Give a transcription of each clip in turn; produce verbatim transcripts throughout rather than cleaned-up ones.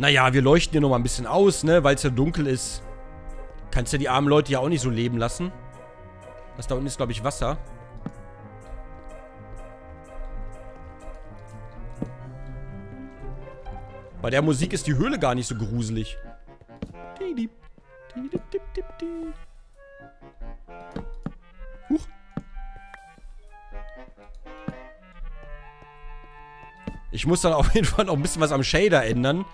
Naja, wir leuchten hier nochmal ein bisschen aus, ne? Weil es ja dunkel ist. Kannst ja die armen Leute ja auch nicht so leben lassen. Das da unten ist, glaube ich, Wasser. Bei der Musik ist die Höhle gar nicht so gruselig. Huch. Ich muss dann auf jeden Fall noch ein bisschen was am Shader ändern.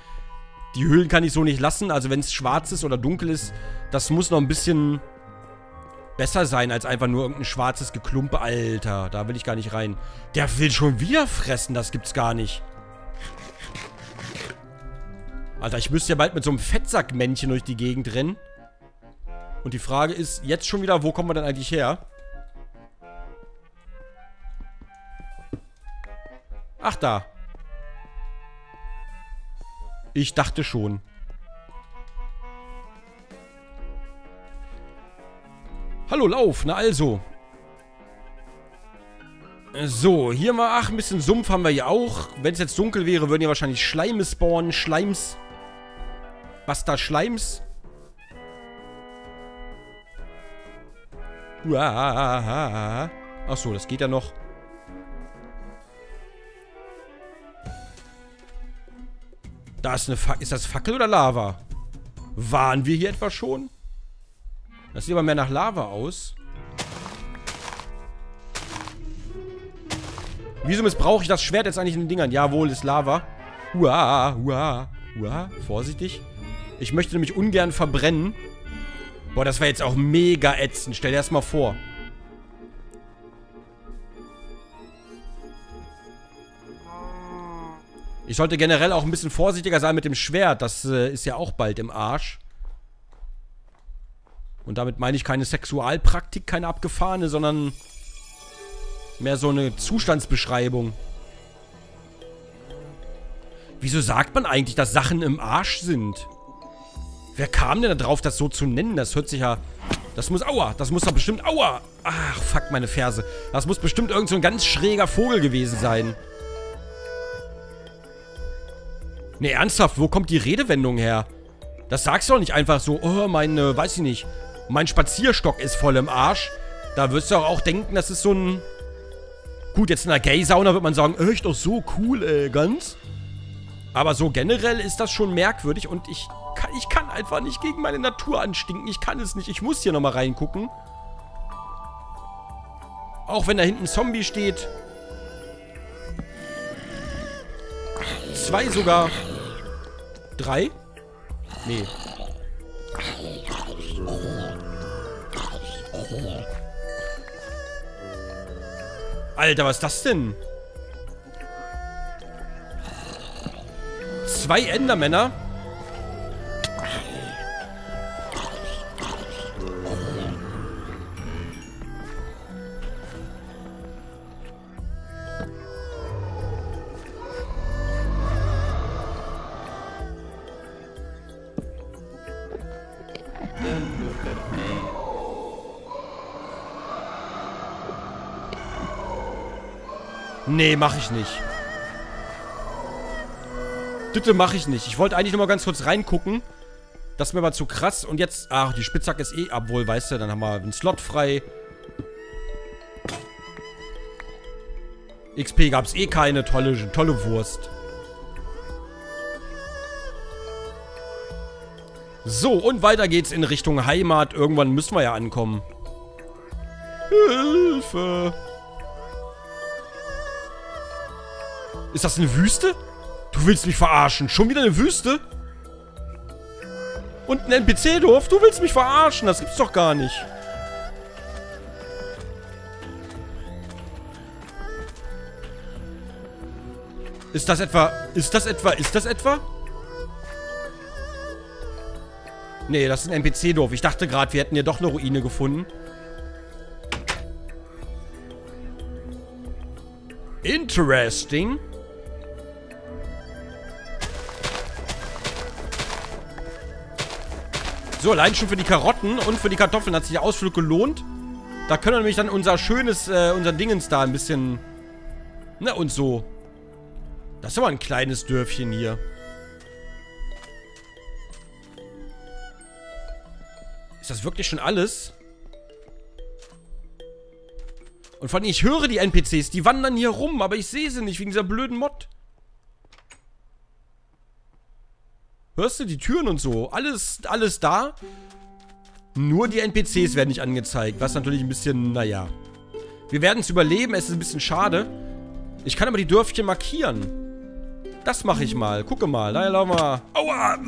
Die Höhlen kann ich so nicht lassen. Also wenn es schwarz ist oder dunkel ist, das muss noch ein bisschen besser sein als einfach nur irgendein schwarzes Geklumpe. Alter, da will ich gar nicht rein. Der will schon wieder fressen, das gibt's gar nicht. Alter, ich müsste ja bald mit so einem Fettsackmännchen durch die Gegend rennen. Und die Frage ist jetzt schon wieder, wo kommen wir denn eigentlich her? Ach, da. Ich dachte schon. Hallo, lauf. Na also. So, hier mal. Ach, ein bisschen Sumpf haben wir hier auch. Wenn es jetzt dunkel wäre, würden hier wahrscheinlich Schleime spawnen. Schleims. Was da? Schleims? Uah. Achso, das geht ja noch. Da ist eine Fa- ist das Fackel oder Lava? Waren wir hier etwa schon? Das sieht aber mehr nach Lava aus. Wieso missbrauche ich das Schwert jetzt eigentlich in den Dingern? Jawohl, ist Lava. Uah, uah, uah. Vorsichtig. Ich möchte nämlich ungern verbrennen. Boah, das wäre jetzt auch mega ätzend. Stell dir das mal vor. Ich sollte generell auch ein bisschen vorsichtiger sein mit dem Schwert. Das äh, ist ja auch bald im Arsch. Und damit meine ich keine Sexualpraktik, keine abgefahrene, sondern mehr so eine Zustandsbeschreibung. Wieso sagt man eigentlich, dass Sachen im Arsch sind? Wer kam denn da drauf, das so zu nennen? Das hört sich ja... Das muss... Aua! Das muss doch bestimmt... Aua! Ach, fuck, meine Ferse. Das muss bestimmt irgend so ein ganz schräger Vogel gewesen sein. Ne, ernsthaft, wo kommt die Redewendung her? Das sagst du doch nicht einfach so, oh, mein, äh, weiß ich nicht, mein Spazierstock ist voll im Arsch. Da wirst du auch denken, das ist so ein... Gut, jetzt in der Gay-Sauna wird man sagen, echt doch so cool, äh, ganz. Aber so generell ist das schon merkwürdig und ich... Ich kann einfach nicht gegen meine Natur anstinken. Ich kann es nicht. Ich muss hier nochmal reingucken. Auch wenn da hinten ein Zombie steht. Zwei sogar. Drei? Nee. Alter, was ist das denn? Zwei Endermänner. Nee, mach ich nicht. Bitte mach ich nicht. Ich wollte eigentlich nur mal ganz kurz reingucken. Das ist mir aber zu krass. Und jetzt... Ach, die Spitzhacke ist eh ab. Wohl, weißt du, dann haben wir einen Slot frei. X P gab es eh keine. Tolle, tolle Wurst. So, und weiter geht's in Richtung Heimat. Irgendwann müssen wir ja ankommen. Hilfe! Ist das eine Wüste? Du willst mich verarschen. Schon wieder eine Wüste? Und ein N P C-Dorf? Du willst mich verarschen. Das gibt's doch gar nicht. Ist das etwa... Ist das etwa... Ist das etwa? Nee, das ist ein N P C-Dorf. Ich dachte gerade, wir hätten hier doch eine Ruine gefunden. Interesting. So, allein schon für die Karotten und für die Kartoffeln hat sich der Ausflug gelohnt. Da können wir nämlich dann unser schönes, äh, unser Dingens da ein bisschen... Na und so. Das ist aber ein kleines Dörfchen hier. Ist das wirklich schon alles? Und vor allem, ich höre die N P Cs. Die wandern hier rum, aber ich sehe sie nicht wegen dieser blöden Mod. Hörst du die Türen und so? Alles, alles da. Nur die N P Cs werden nicht angezeigt. Was natürlich ein bisschen, naja. Wir werden es überleben. Es ist ein bisschen schade. Ich kann aber die Dörfchen markieren. Das mache ich mal. Gucke mal. Na ja, lauf mal. Aua.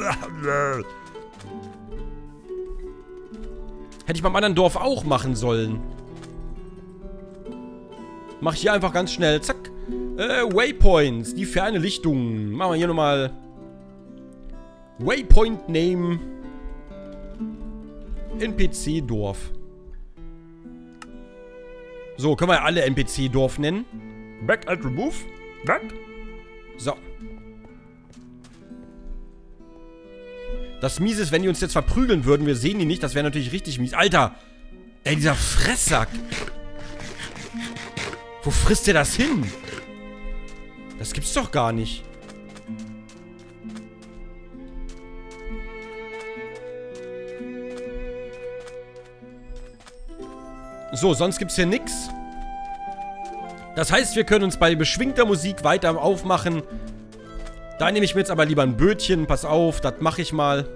Hätte ich beim anderen Dorf auch machen sollen. Mach ich hier einfach ganz schnell. Zack. Äh, Waypoints. Die ferne Lichtung. Machen wir hier nochmal. Waypoint Name. N P C-Dorf. So, können wir alle N P C-Dorf nennen. Back and remove. Back. So. Das Miese ist, wenn die uns jetzt verprügeln würden. Wir sehen die nicht. Das wäre natürlich richtig mies. Alter! Ey, dieser Fresssack! Wo frisst der das hin? Das gibt's doch gar nicht. So, sonst gibt's hier nichts. Das heißt, wir können uns bei beschwingter Musik weiter aufmachen. Da nehme ich mir jetzt aber lieber ein Bötchen. Pass auf, das mache ich mal.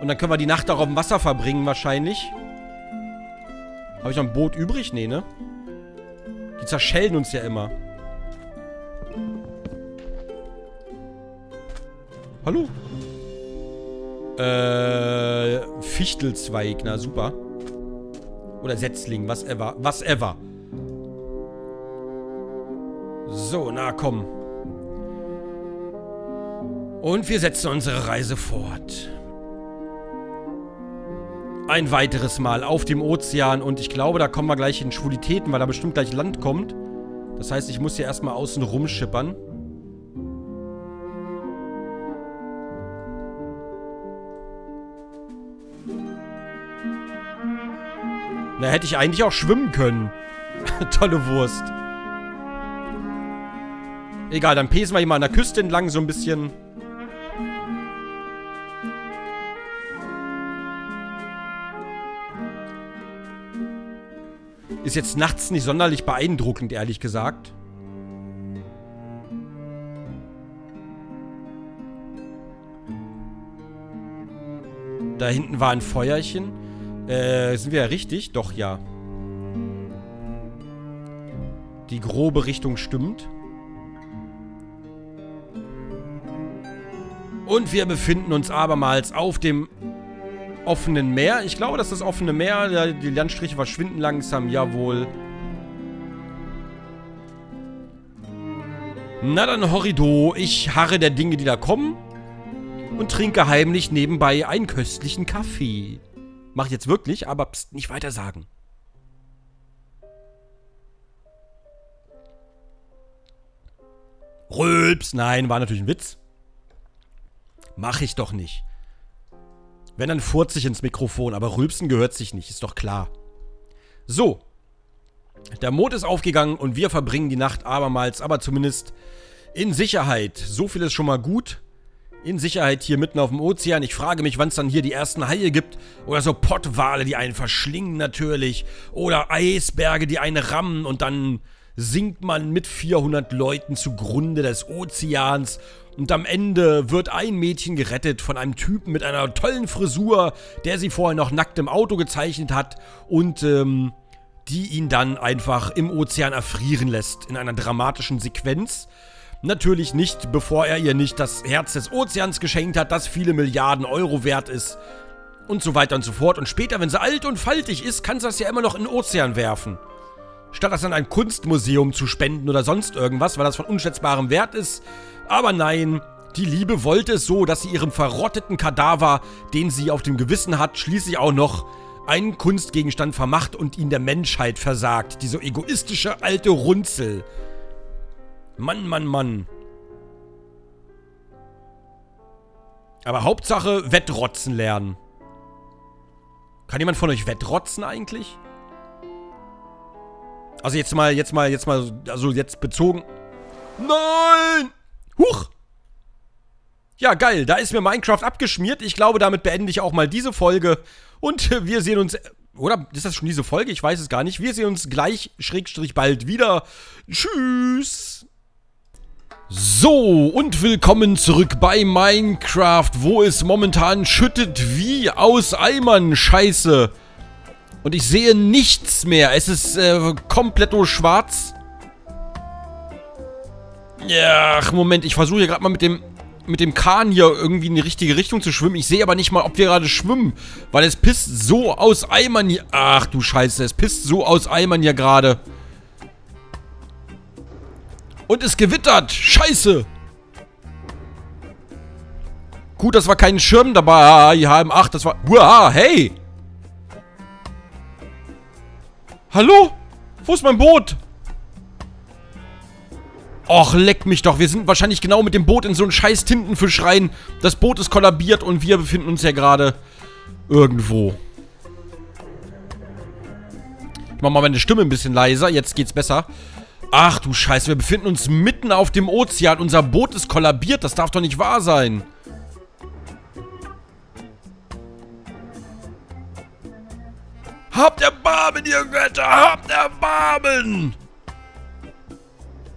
Und dann können wir die Nacht auch auf dem Wasser verbringen wahrscheinlich. Habe ich noch ein Boot übrig? Nee, ne? Die zerschellen uns ja immer. Hallo? Äh, Fichtelzweig, na super. Oder Setzling, was ever, was ever. So, na komm. Und wir setzen unsere Reise fort. Ein weiteres Mal auf dem Ozean. Und ich glaube, da kommen wir gleich in Schwulitäten, weil da bestimmt gleich Land kommt. Das heißt, ich muss hier erstmal außen rumschippern. Da hätte ich eigentlich auch schwimmen können. Tolle Wurst. Egal, dann pesen wir hier mal an der Küste entlang so ein bisschen. Ist jetzt nachts nicht sonderlich beeindruckend, ehrlich gesagt. Da hinten war ein Feuerchen. Äh, sind wir ja richtig? Doch, ja. Die grobe Richtung stimmt. Und wir befinden uns abermals auf dem offenen Meer. Ich glaube, das ist das offene Meer. Die Landstriche verschwinden langsam. Jawohl. Na dann, Horrido. Ich harre der Dinge, die da kommen. Und trinke heimlich nebenbei einen köstlichen Kaffee. Mach ich jetzt wirklich, aber pst, nicht weiter sagen. Rülps, nein, war natürlich ein Witz. Mach ich doch nicht. Wenn, dann furzt sich ins Mikrofon, aber rülpsen gehört sich nicht, ist doch klar. So. Der Mond ist aufgegangen und wir verbringen die Nacht abermals, aber zumindest in Sicherheit. So viel ist schon mal gut. In Sicherheit hier mitten auf dem Ozean. Ich frage mich, wann es dann hier die ersten Haie gibt. Oder so Pottwale, die einen verschlingen natürlich. Oder Eisberge, die einen rammen. Und dann sinkt man mit vierhundert Leuten zugrunde des Ozeans. Und am Ende wird ein Mädchen gerettet von einem Typen mit einer tollen Frisur, der sie vorher noch nackt im Auto gezeichnet hat. Und ähm, die ihn dann einfach im Ozean erfrieren lässt. In einer dramatischen Sequenz. Natürlich nicht, bevor er ihr nicht das Herz des Ozeans geschenkt hat, das viele Milliarden Euro wert ist. Und so weiter und so fort. Und später, wenn sie alt und faltig ist, kann sie das ja immer noch in den Ozean werfen. Statt das an ein Kunstmuseum zu spenden oder sonst irgendwas, weil das von unschätzbarem Wert ist. Aber nein, die Liebe wollte es so, dass sie ihrem verrotteten Kadaver, den sie auf dem Gewissen hat, schließlich auch noch einen Kunstgegenstand vermacht und ihn der Menschheit versagt. Diese egoistische alte Runzel. Mann, Mann, Mann. Aber Hauptsache Wettrotzen lernen. Kann jemand von euch wettrotzen eigentlich? Also jetzt mal, jetzt mal, jetzt mal, also jetzt bezogen. Nein! Huch! Ja, geil, da ist mir Minecraft abgeschmiert. Ich glaube, damit beende ich auch mal diese Folge. Und wir sehen uns... Oder ist das schon diese Folge? Ich weiß es gar nicht. Wir sehen uns gleich, Schrägstrich, bald wieder. Tschüss! So, und willkommen zurück bei Minecraft, wo es momentan schüttet wie aus Eimern. Scheiße. Und ich sehe nichts mehr. Es ist äh, komplett schwarz. Ja, Moment, ich versuche hier gerade mal mit dem mit dem Kahn hier irgendwie in die richtige Richtung zu schwimmen. Ich sehe aber nicht mal, ob wir gerade schwimmen, weil es pisst so aus Eimern hier. Ach du Scheiße, es pisst so aus Eimern hier gerade. Und es gewittert. Scheiße. Gut, dass wir keinen Schirm dabei haben. Ach, das war... Uah, hey. Hallo? Wo ist mein Boot? Och, leck mich doch. Wir sind wahrscheinlich genau mit dem Boot in so einen scheiß Tintenfisch rein. Das Boot ist kollabiert und wir befinden uns ja gerade irgendwo. Ich mach mal meine Stimme ein bisschen leiser. Jetzt geht's besser. Ach du Scheiße, wir befinden uns mitten auf dem Ozean. Unser Boot ist kollabiert, das darf doch nicht wahr sein. Habt Erbarmen, ihr Götter, habt Erbarmen!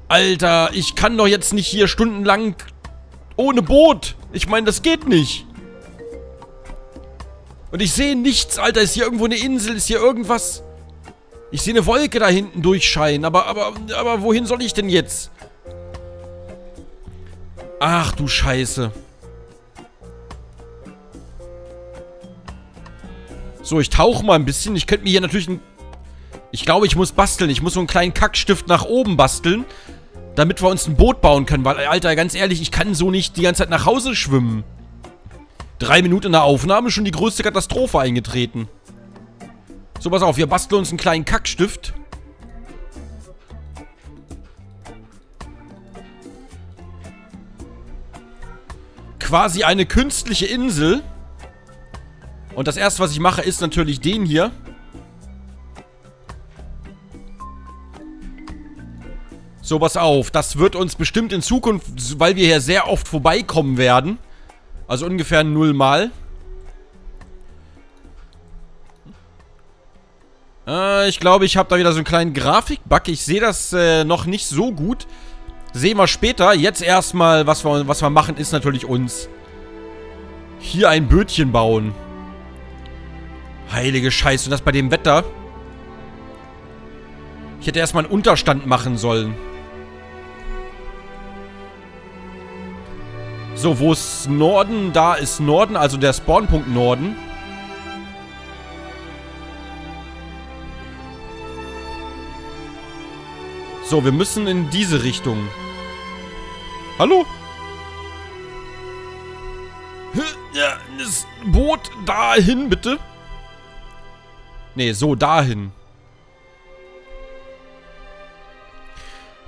Alter, ich kann doch jetzt nicht hier stundenlang ohne Boot. Ich meine, das geht nicht. Und ich sehe nichts, Alter. Ist hier irgendwo eine Insel? Ist hier irgendwas... Ich sehe eine Wolke da hinten durchscheinen, aber, aber, aber wohin soll ich denn jetzt? Ach du Scheiße. So, ich tauche mal ein bisschen. Ich könnte mir hier natürlich ein... Ich glaube, ich muss basteln. Ich muss so einen kleinen Kackstift nach oben basteln, damit wir uns ein Boot bauen können. Weil, Alter, ganz ehrlich, ich kann so nicht die ganze Zeit nach Hause schwimmen. Drei Minuten in der Aufnahme, schon die größte Katastrophe eingetreten. So, pass auf, wir basteln uns einen kleinen Kackstift. Quasi eine künstliche Insel. Und das erste, was ich mache, ist natürlich den hier. So, pass auf, das wird uns bestimmt in Zukunft, weil wir hier sehr oft vorbeikommen werden. Also ungefähr null Mal. Äh, ich glaube, ich habe da wieder so einen kleinen Grafikbug. Ich sehe das äh, noch nicht so gut. Sehen wir später. Jetzt erstmal, was wir, was wir machen, ist natürlich uns hier ein Bötchen bauen. Heilige Scheiße, und das bei dem Wetter. Ich hätte erstmal einen Unterstand machen sollen. So, wo ist Norden? Da ist Norden, also der Spawnpunkt Norden. So, wir müssen in diese Richtung. Hallo? Das Boot dahin, bitte. Ne, so, dahin.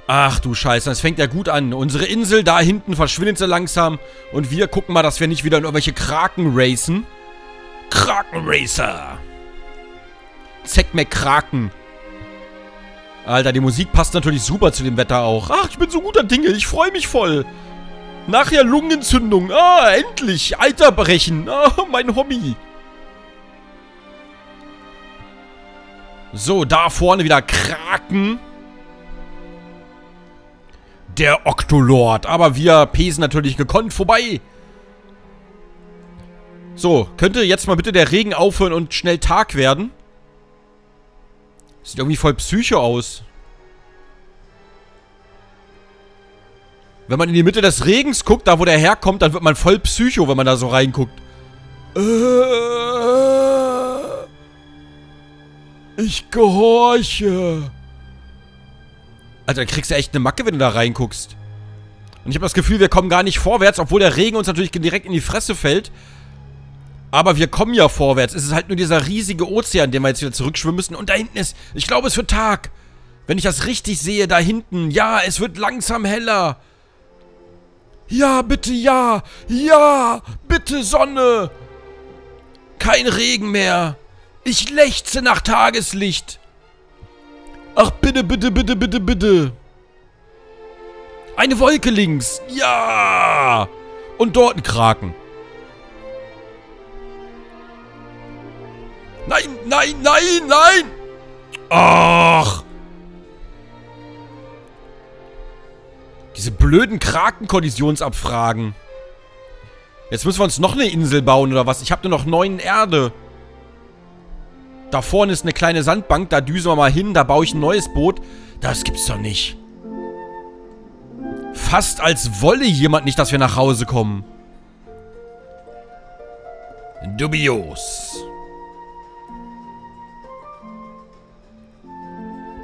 Ach du Scheiße, das fängt ja gut an. Unsere Insel da hinten verschwindet so langsam. Und wir gucken mal, dass wir nicht wieder in irgendwelche Kraken racen. Krakenracer. Zack, McKraken. Alter, die Musik passt natürlich super zu dem Wetter auch. Ach, ich bin so guter Dinge, ich freue mich voll. Nachher Lungenentzündung. Ah, endlich. Eiterbrechen. Ah, mein Hobby. So, da vorne wieder Kraken. Der Octolord. Aber wir pesen natürlich gekonnt vorbei. So, könnte jetzt mal bitte der Regen aufhören und schnell Tag werden? Sieht irgendwie voll psycho aus. Wenn man in die Mitte des Regens guckt, da wo der herkommt, dann wird man voll psycho, wenn man da so reinguckt. Ich gehorche. Alter, dann kriegst du echt eine Macke, wenn du da reinguckst. Und ich habe das Gefühl, wir kommen gar nicht vorwärts, obwohl der Regen uns natürlich direkt in die Fresse fällt. Aber wir kommen ja vorwärts. Es ist halt nur dieser riesige Ozean, den wir jetzt wieder zurückschwimmen müssen. Und da hinten ist... Ich glaube, es wird Tag. Wenn ich das richtig sehe, da hinten. Ja, es wird langsam heller. Ja, bitte, ja. Ja, bitte, Sonne. Kein Regen mehr. Ich lechze nach Tageslicht. Ach, bitte, bitte, bitte, bitte, bitte. Eine Wolke links. Ja. und dort einen Kraken. Nein, nein, nein, nein! Ach! Diese blöden Kraken-Kollisionsabfragen. Jetzt müssen wir uns noch eine Insel bauen oder was? Ich habe nur noch neun Erde. Da vorne ist eine kleine Sandbank, da düsen wir mal hin, da baue ich ein neues Boot. Das gibt's doch nicht. Fast als wolle jemand nicht, dass wir nach Hause kommen. Dubios.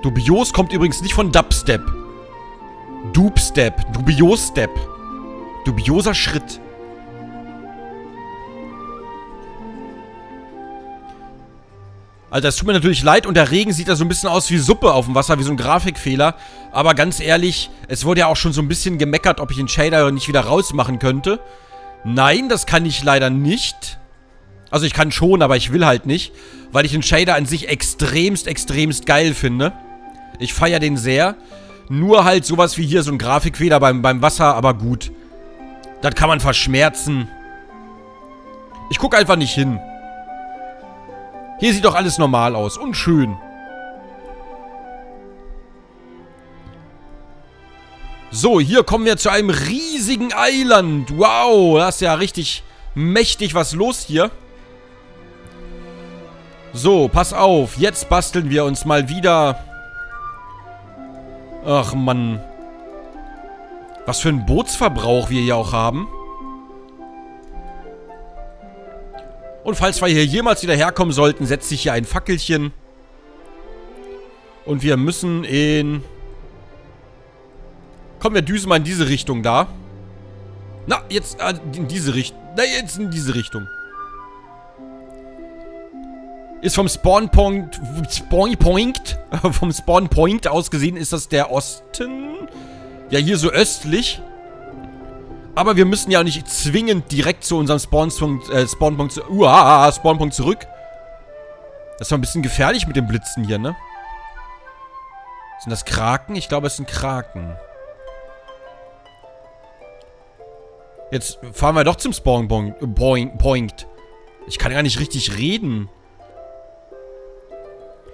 Dubios kommt übrigens nicht von Dubstep. Dubstep. Dubios-Step. Dubioser Schritt. Also das tut mir natürlich leid und der Regen sieht da so ein bisschen aus wie Suppe auf dem Wasser, wie so ein Grafikfehler. Aber ganz ehrlich, es wurde ja auch schon so ein bisschen gemeckert, ob ich den Shader nicht wieder rausmachen könnte. Nein, das kann ich leider nicht. Also ich kann schon, aber ich will halt nicht, weil ich den Shader an sich extremst, extremst geil finde. Ich feiere den sehr. Nur halt sowas wie hier so ein Grafikfehler beim, beim Wasser, aber gut. Das kann man verschmerzen. Ich gucke einfach nicht hin. Hier sieht doch alles normal aus und schön. So, hier kommen wir zu einem riesigen Eiland. Wow, das ist ja richtig mächtig was los hier. So, pass auf. Jetzt basteln wir uns mal wieder. Ach Mann. Was für einen Bootsverbrauch wir hier auch haben. Und falls wir hier jemals wieder herkommen sollten, setze ich hier ein Fackelchen. Und wir müssen in... Komm, wir düsen mal in diese Richtung da. Na, jetzt in diese Richtung. Na, jetzt in diese Richtung. Ist vom Spawnpoint... Spawnpoint? Vom Spawnpoint aus gesehen ist das der Osten. Ja, hier so östlich. Aber wir müssen ja nicht zwingend direkt zu unserem Spawnpunkt, äh, Spawnpunkt, uah, Spawnpunkt zurück. Das ist doch ein bisschen gefährlich mit den Blitzen hier, ne? Sind das Kraken? Ich glaube, es sind Kraken. Jetzt fahren wir doch zum Spawnpunkt. Ich kann gar nicht richtig reden.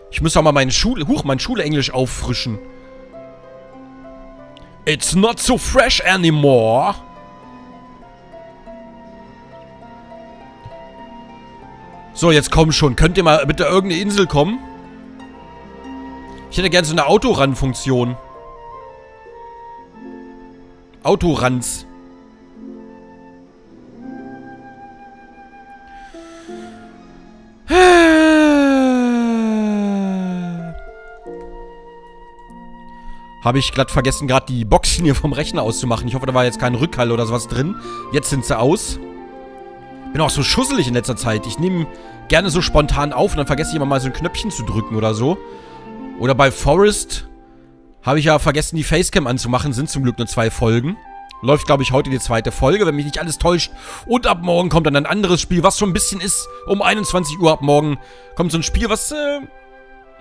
Ich muss auch mal meine Schule, huch, mein Schule-Englisch auffrischen. It's not so fresh anymore. So, jetzt komm schon. Könnt ihr mal bitte irgendeine Insel kommen? Ich hätte gerne so eine Autoran-Funktion. Autorans. Habe ich glatt vergessen, gerade die Boxen hier vom Rechner auszumachen. Ich hoffe, da war jetzt kein Rückhall oder sowas drin. Jetzt sind sie aus. Bin auch so schusselig in letzter Zeit. Ich nehme gerne so spontan auf und dann vergesse ich immer mal so ein Knöpfchen zu drücken oder so. Oder bei Forest habe ich ja vergessen, die Facecam anzumachen. Sind zum Glück nur zwei Folgen. Läuft, glaube ich, heute die zweite Folge, wenn mich nicht alles täuscht. Und ab morgen kommt dann ein anderes Spiel, was so ein bisschen ist. Um einundzwanzig Uhr ab morgen kommt so ein Spiel, was äh,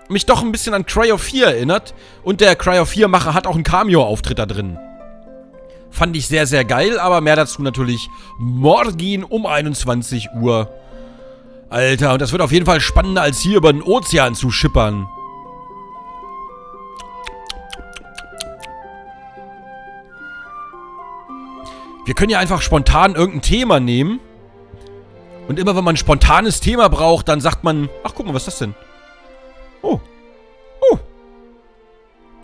mich doch ein bisschen an Cry of vier erinnert. Und der Cry of vier-Macher hat auch einen Cameo-Auftritt da drin. Fand ich sehr, sehr geil, aber mehr dazu natürlich morgen um einundzwanzig Uhr. Alter, und das wird auf jeden Fall spannender, als hier über den Ozean zu schippern. Wir können ja einfach spontan irgendein Thema nehmen. Und immer wenn man ein spontanes Thema braucht, dann sagt man... Ach, guck mal, was ist das denn? Oh. Oh.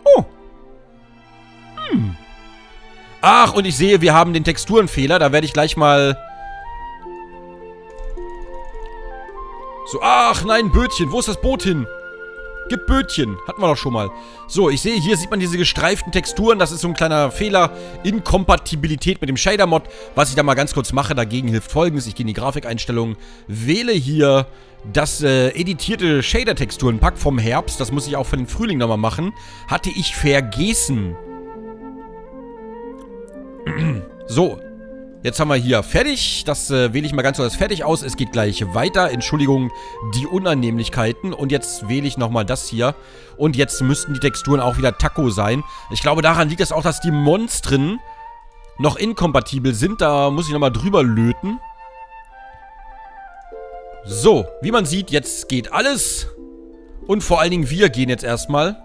Oh. Hm. Ach, und ich sehe, wir haben den Texturenfehler. Da werde ich gleich mal... So, ach nein, Bötchen. Wo ist das Boot hin? Gib Bötchen. Hatten wir doch schon mal. So, ich sehe, hier sieht man diese gestreiften Texturen. Das ist so ein kleiner Fehler. Inkompatibilität mit dem Shader-Mod. Was ich da mal ganz kurz mache, dagegen hilft Folgendes. Ich gehe in die Grafikeinstellungen, wähle hier das äh, editierte Shader-Texturen-Pack vom Herbst. Das muss ich auch für den Frühling nochmal machen. Hatte ich vergessen. So, jetzt haben wir hier fertig. Das äh, wähle ich mal ganz so als fertig aus. Es geht gleich weiter. Entschuldigung, die Unannehmlichkeiten. Und jetzt wähle ich nochmal das hier. Und jetzt müssten die Texturen auch wieder Taco sein. Ich glaube, daran liegt es auch, dass die Monstren noch inkompatibel sind. Da muss ich nochmal drüber löten. So, wie man sieht, jetzt geht alles. Und vor allen Dingen wir gehen jetzt erstmal.